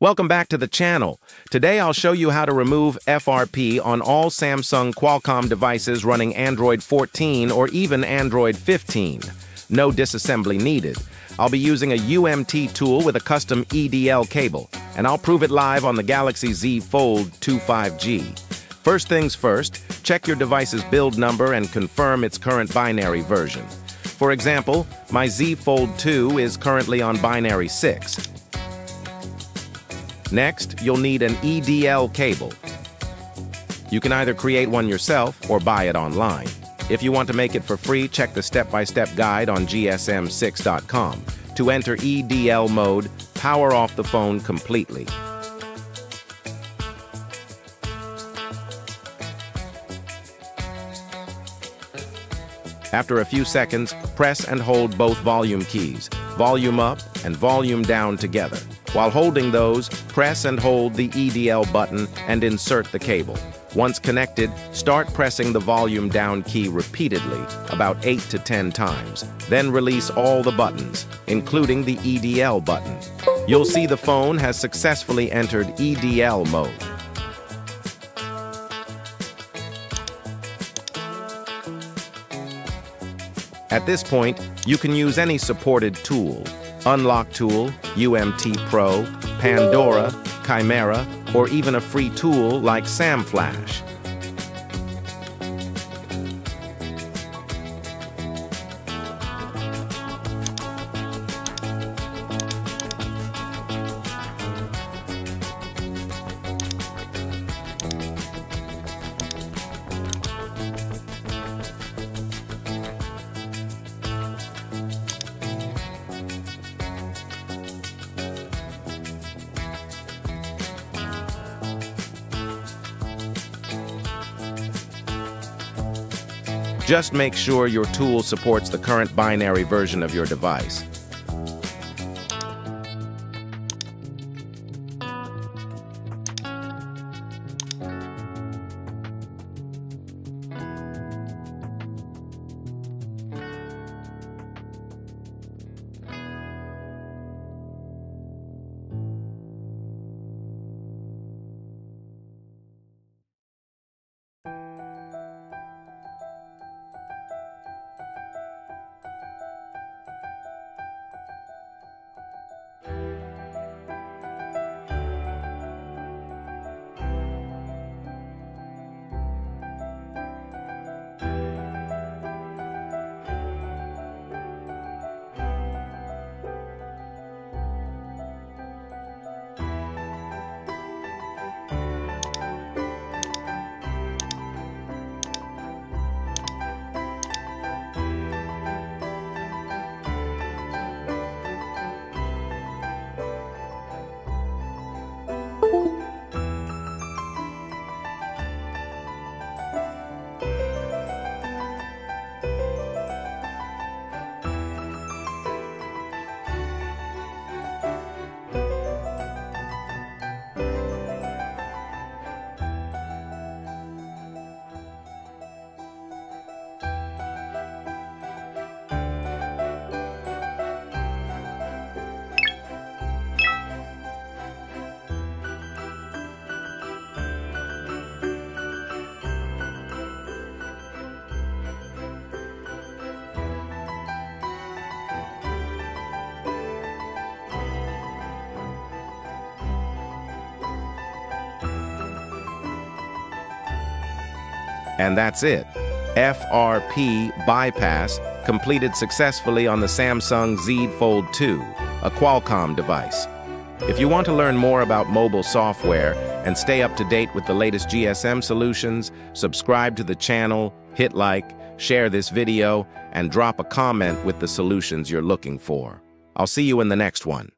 Welcome back to the channel. Today I'll show you how to remove FRP on all Samsung Qualcomm devices running Android 14 or even Android 15. No disassembly needed. I'll be using a UMT tool with a custom EDL cable, and I'll prove it live on the Galaxy Z Fold 2 5G. First things first, check your device's build number and confirm its current binary version. For example, my Z Fold 2 is currently on binary 6. Next, you'll need an EDL cable. You can either create one yourself or buy it online. If you want to make it for free, check the step-by-step guide on gsm6.com. To enter EDL mode, power off the phone completely. After a few seconds, press and hold both volume keys, volume up and volume down together. While holding those, press and hold the EDL button and insert the cable. Once connected, start pressing the volume down key repeatedly, about 8 to 10 times. Then release all the buttons, including the EDL button. You'll see the phone has successfully entered EDL mode. At this point, you can use any supported tool. Unlock Tool, UMT Pro, Pandora, Chimera, or even a free tool like SamFlash. Just make sure your tool supports the current binary version of your device. And that's it. FRP bypass completed successfully on the Samsung Z Fold 2, a Qualcomm device. If you want to learn more about mobile software and stay up to date with the latest GSM solutions, subscribe to the channel, hit like, share this video, and drop a comment with the solutions you're looking for. I'll see you in the next one.